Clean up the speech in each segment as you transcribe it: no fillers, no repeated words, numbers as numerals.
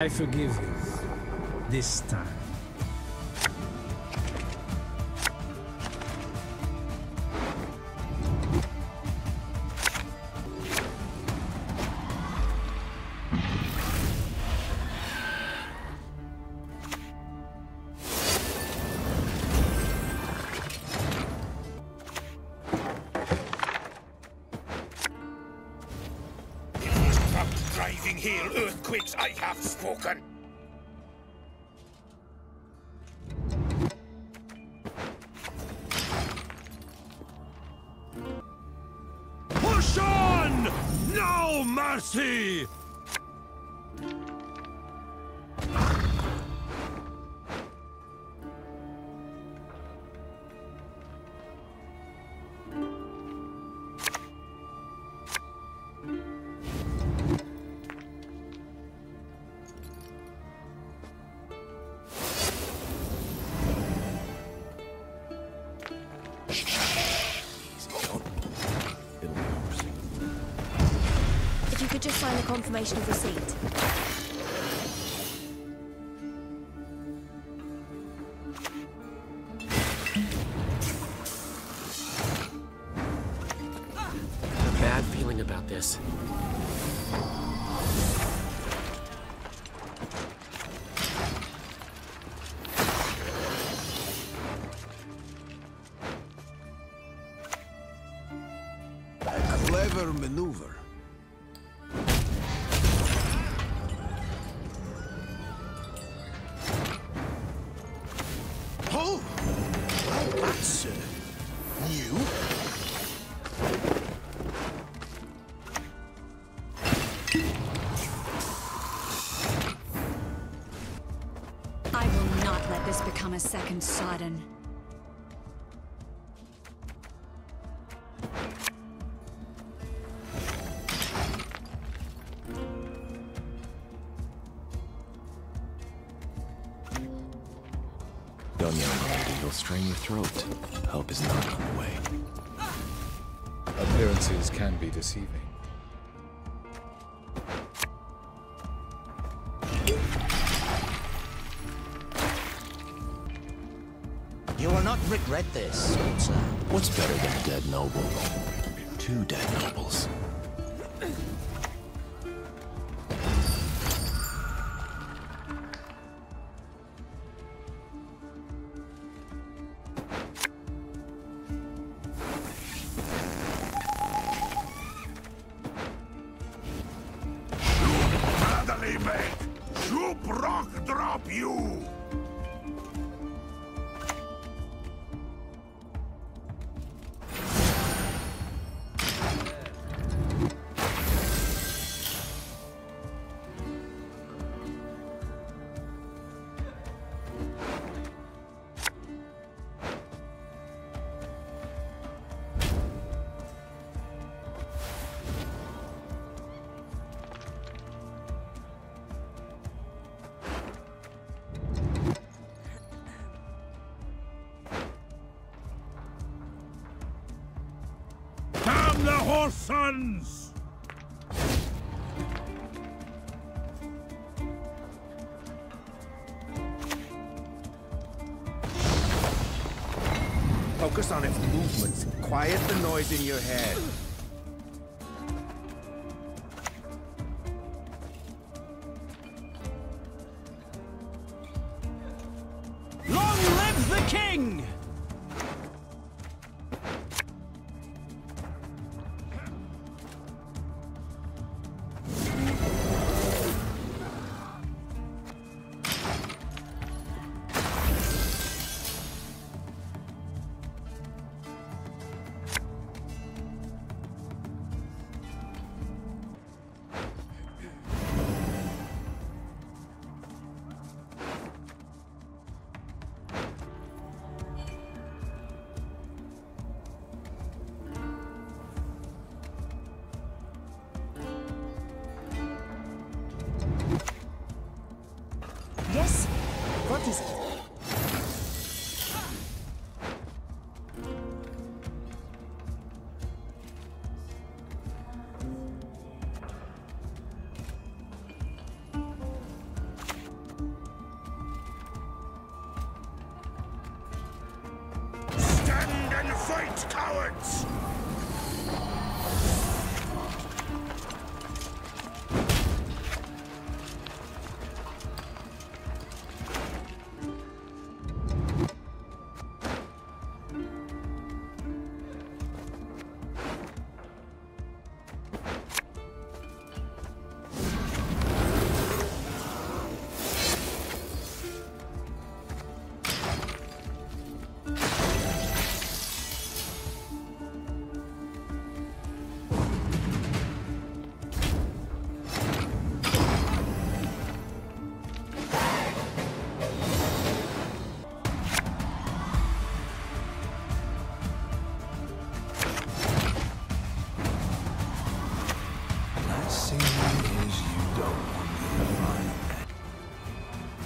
I forgive you this time. Hail earthquakes, I have spoken. Push on! No mercy! If you could just sign the confirmation of receipt. Clever maneuver. Oh! Well, that's new. I will not let this become a second Sodden. Don't yell, lady. You'll strain your throat. Help is not on the way. Appearances can be deceiving. You will not regret this, sir. What's better than a dead noble? Two dead nobles. Shoop rock drop you! The horse sons! Focus on its movements. Quiet the noise in your head. Long live the king! What is it? Fight, cowards!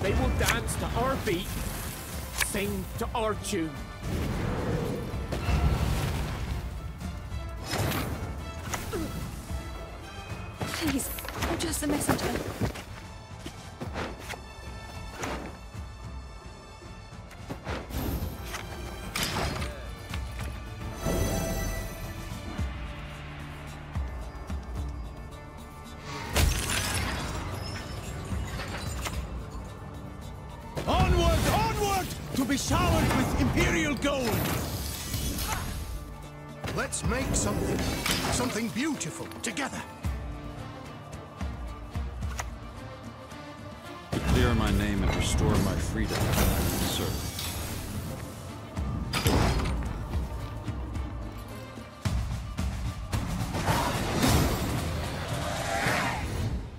They will dance to our beat, sing to our tune. Please, I'm just a messenger. To be showered with imperial gold! Let's make something beautiful, together! To clear my name and restore my freedom, I will serve.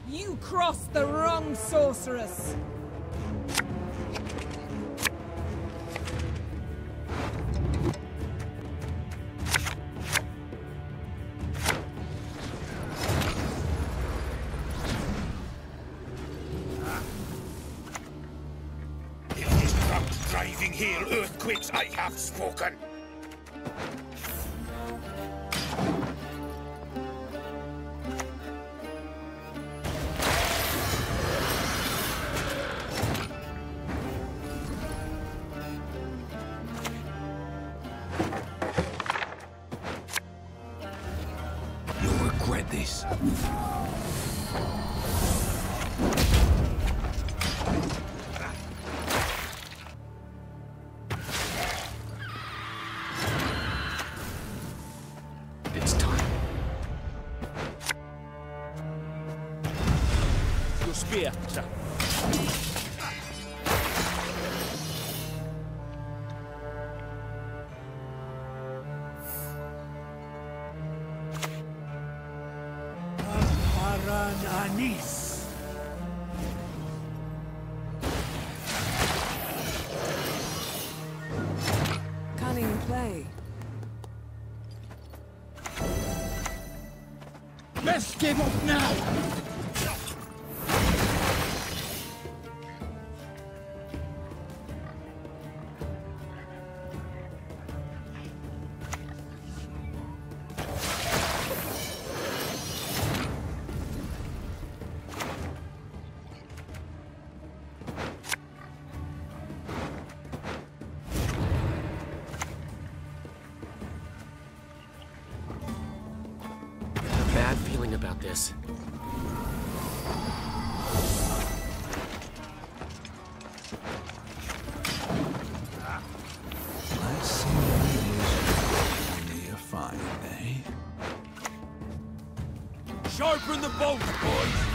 You crossed the wrong sorceress! Driving hail earthquakes, I have spoken. You'll regret this. Spear, sir. Parananis. Cunning play. Best give up now. About this. Let's see what it is you're fine, eh? Sharpen the bolt, boys!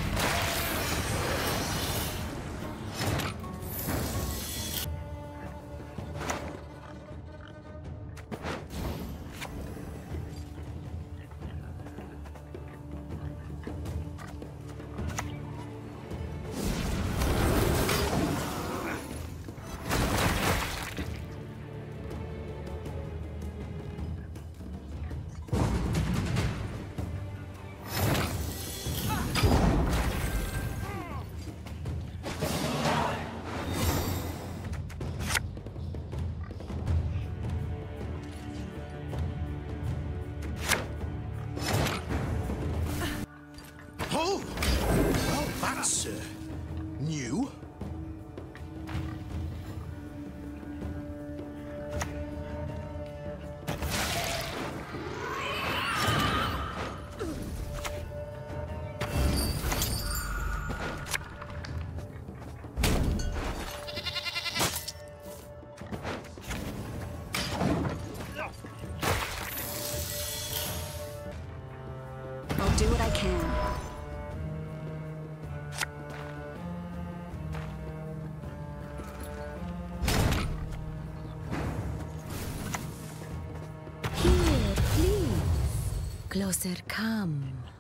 Closer, come. Send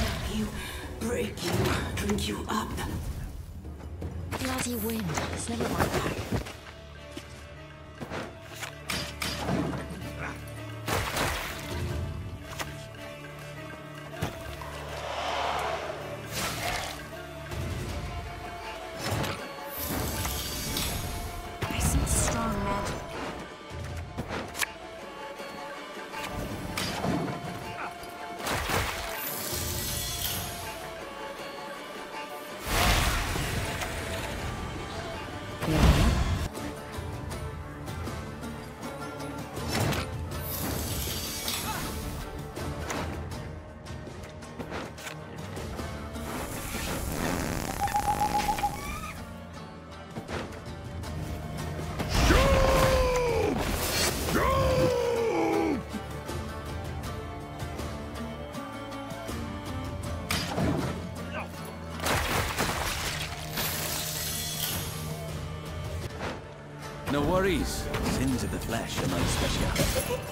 up you, break you, drink you up. Bloody wind, it's never my fire. No worries. Sins of the flesh are my specialty.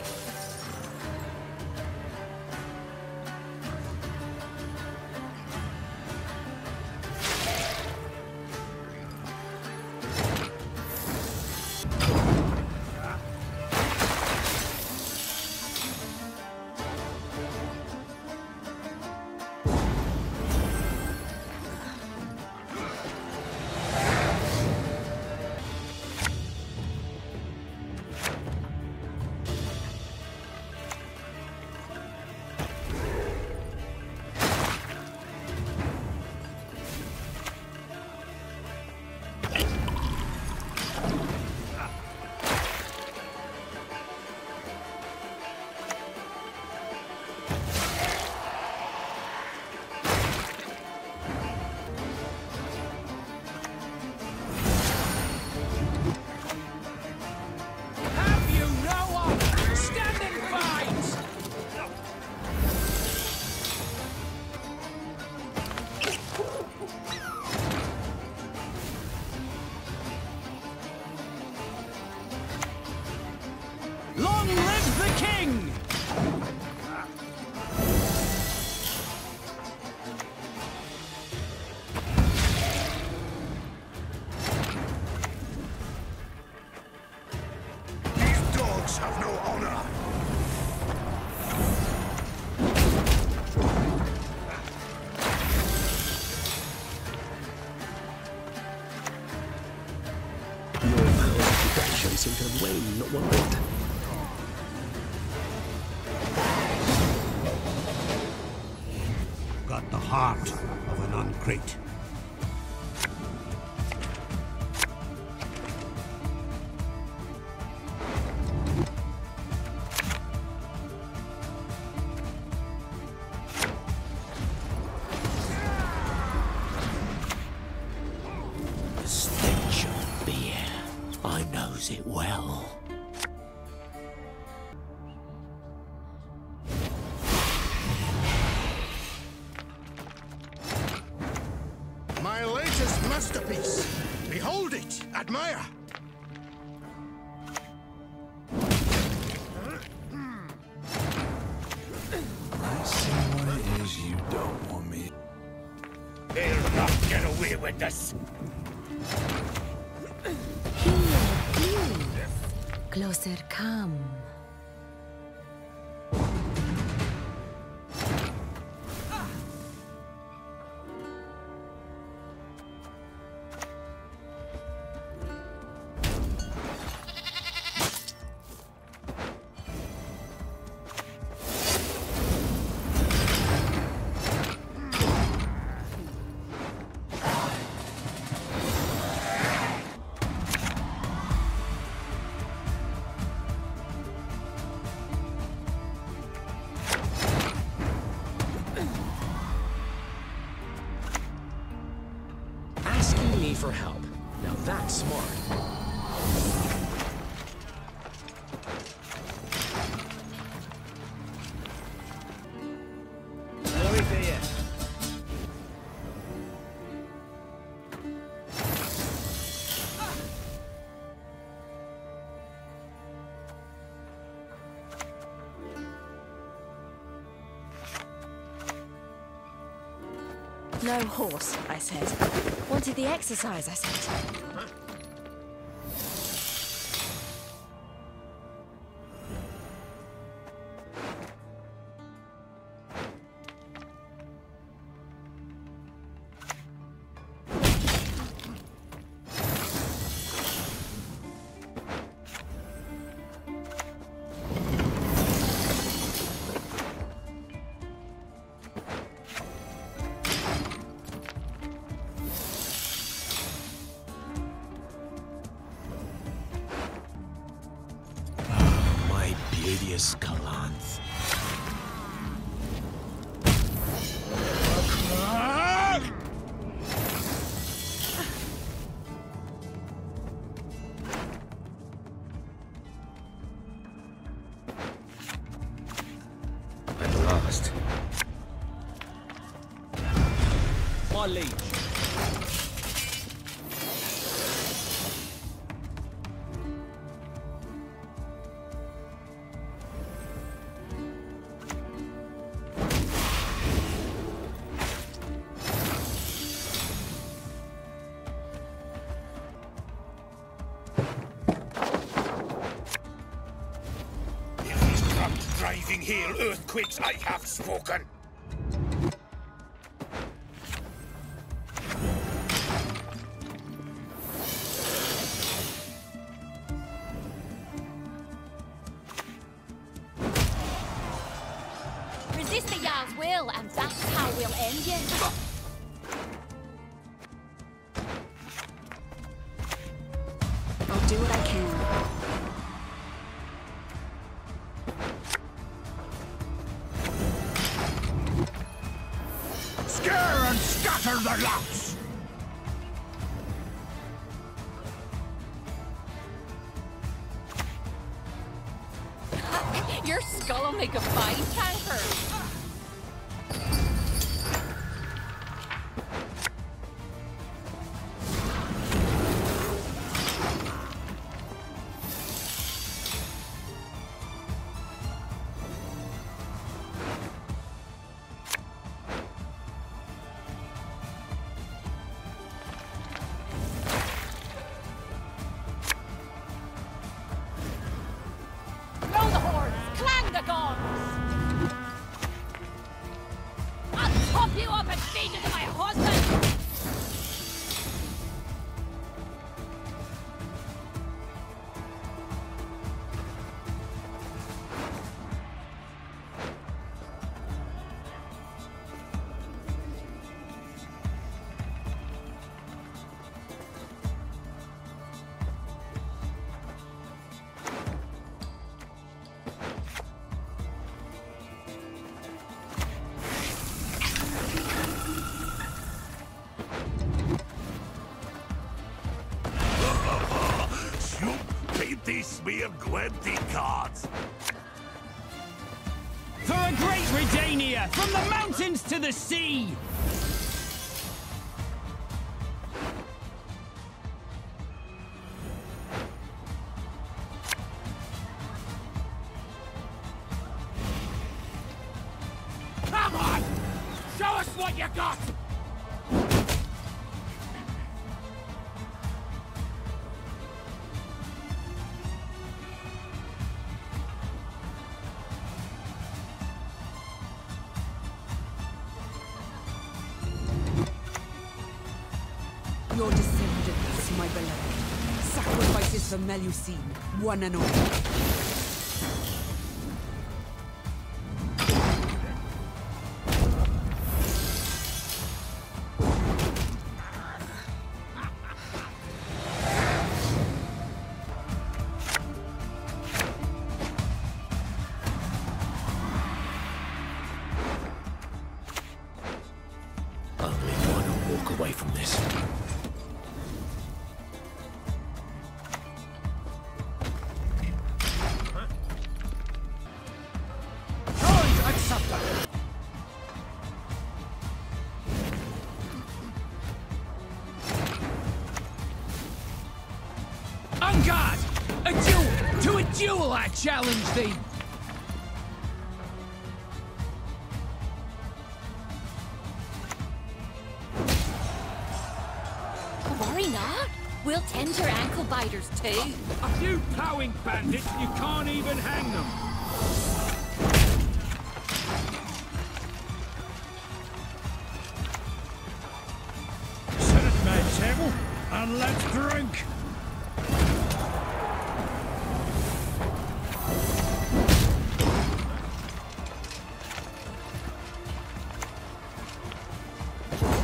Got the heart of an uncrate. The stench of beer, I knows it well. Masterpiece. Behold it, admire. I see what it is you don't want me. He'll not get away with this. Here. Closer, come. For help. Now that's smart. No horse, I said. Wanted the exercise, I said. Hail earthquakes, I have spoken! Resist the Jarl's will, and that's how we'll end you. Your skull'll make a fine tanker. We have Gwenty cards. For a great Redania, from the mountains to the sea. Come on, show us what you got. Your descendants, my beloved, sacrifices for Melusine, one and all. Duel, I challenge thee! We'll tend your ankle biters too. A few plowing bandits, you can't even hang them. And let's drink!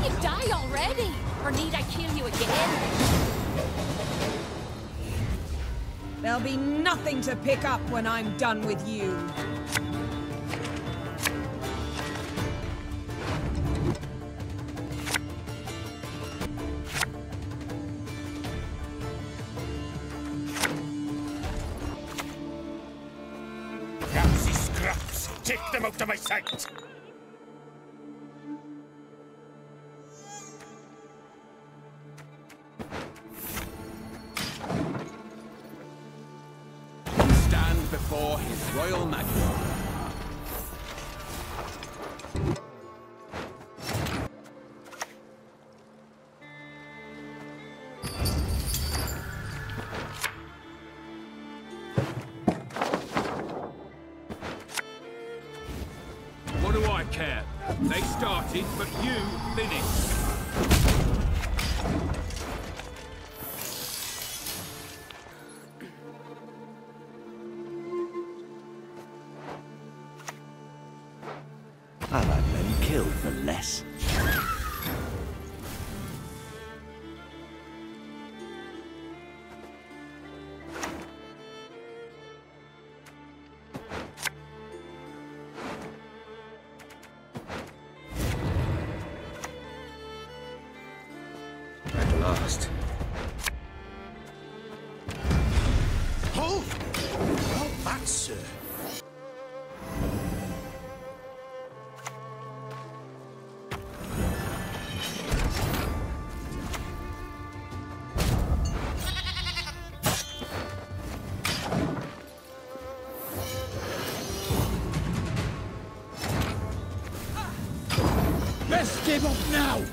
You've died already! Or need I kill you again? There'll be nothing to pick up when I'm done with you. Take them out of my sight! Stand before His Royal Majesty. Care. They started, but you finished. I've had men killed for less. Lost. Hold! Hold that, sir. Best give up now!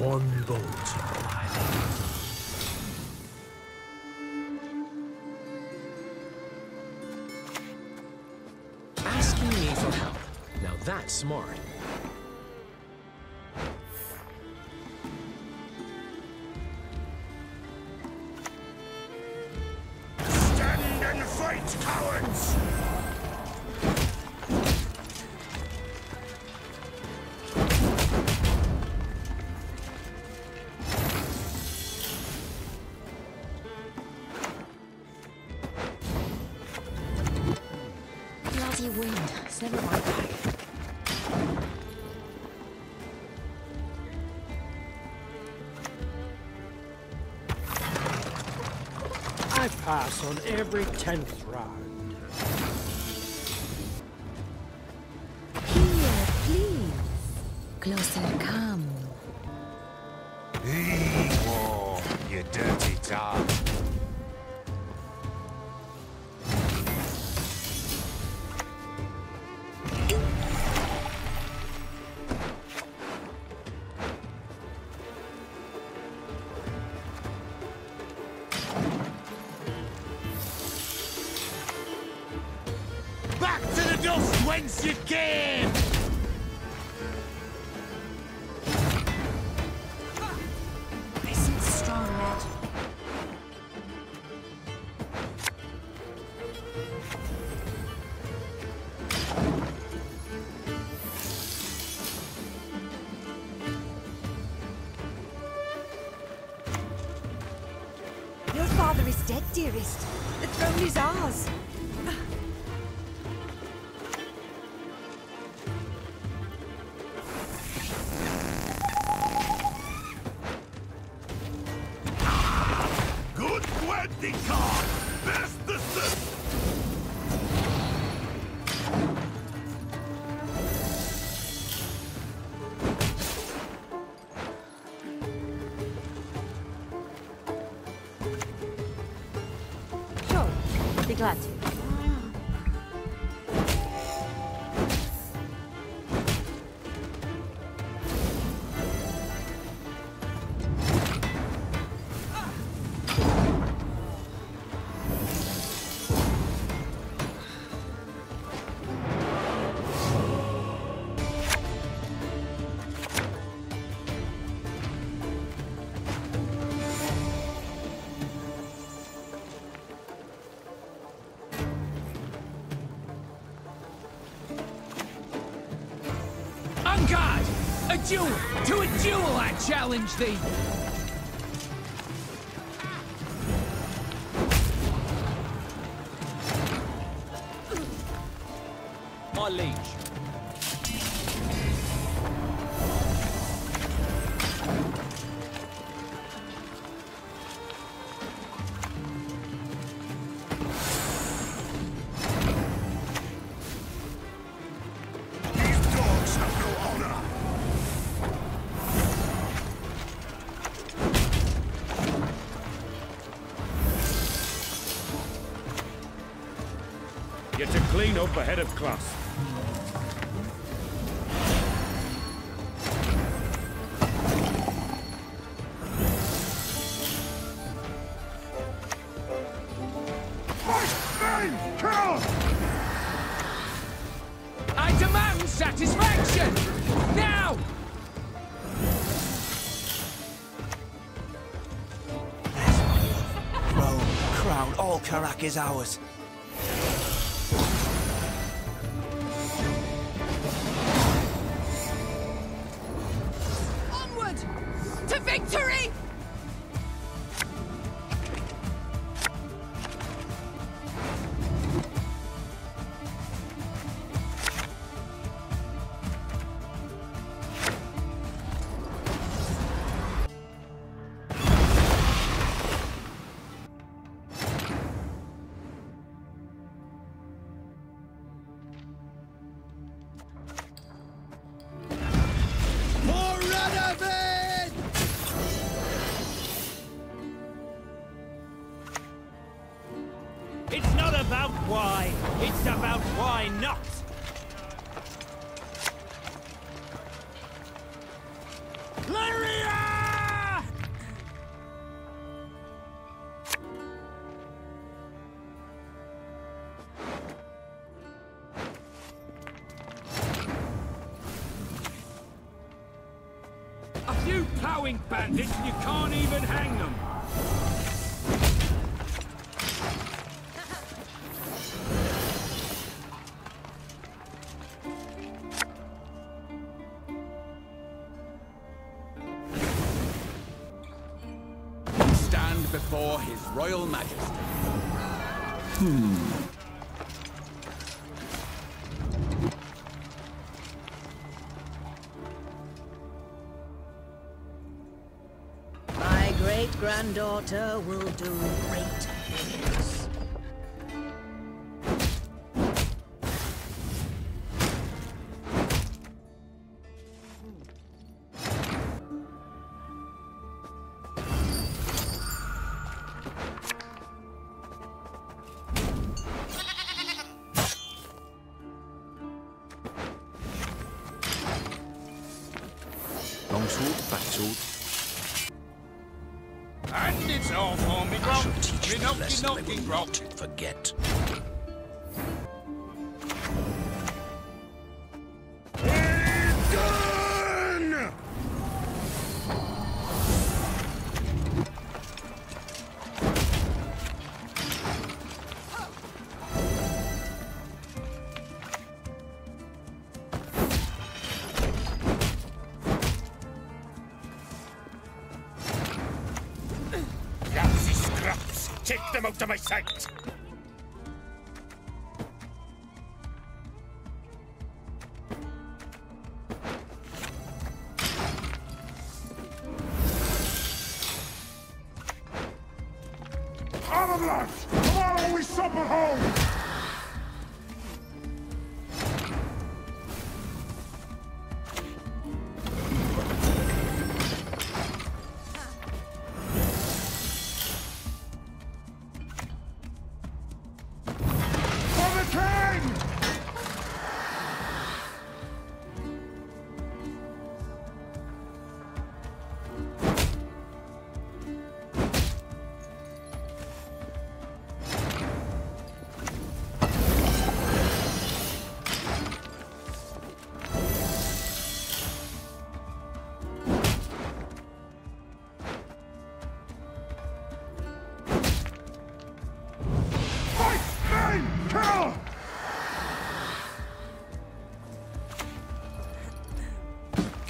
One bolt of life. Asking me for help. Now that's smart. Stand and fight, cowards! Bloody wind, it's never my bag. I pass on every 10th round. Here, please. Closer come. Whoa, you dirty dog. Back to the dust whence you came! I sense strong magic. Your father is dead, dearest. The throne is ours. Good! glad to. Duel! To a duel, I challenge thee! My liege. Clean up ahead of class. I demand satisfaction! Now! Rome, crown, all Karak is ours. It's not about why, it's about why not! Claria! A few plowing bandits and you can't even hang them! Before His Royal Majesty. My great-granddaughter will do great things. And it's all for me. I shall teach them a lesson they will not forget. Take them out of my sight! Out of luck! Tomorrow we sup at home!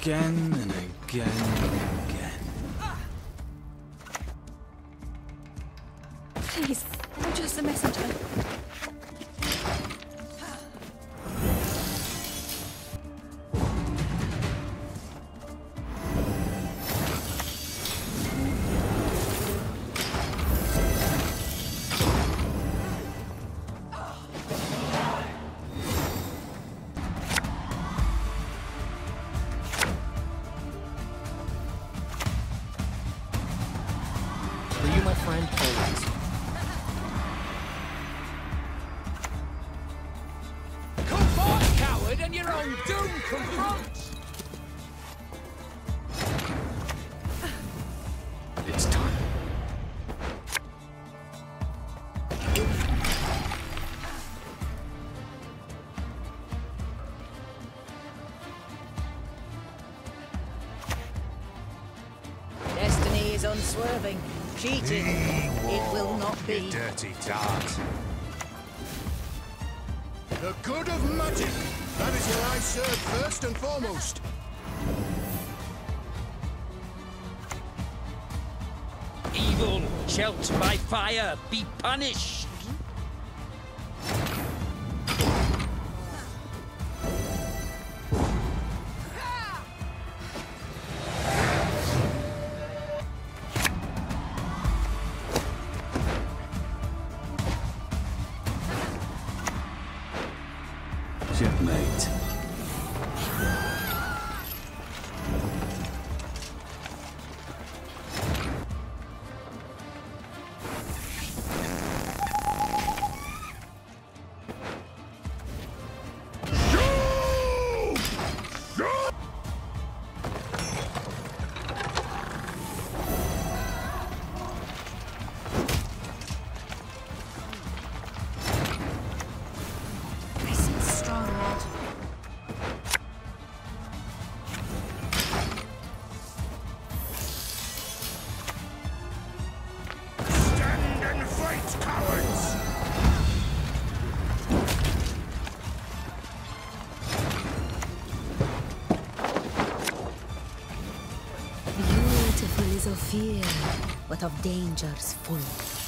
again and again and again. Please, I'm just a messenger. Unswerving, cheating, it will not be. Dirty dart. The good of magic, that is what I serve first and foremost. Evil, choked by fire, be punished. Beautiful is of fear, but of dangers full.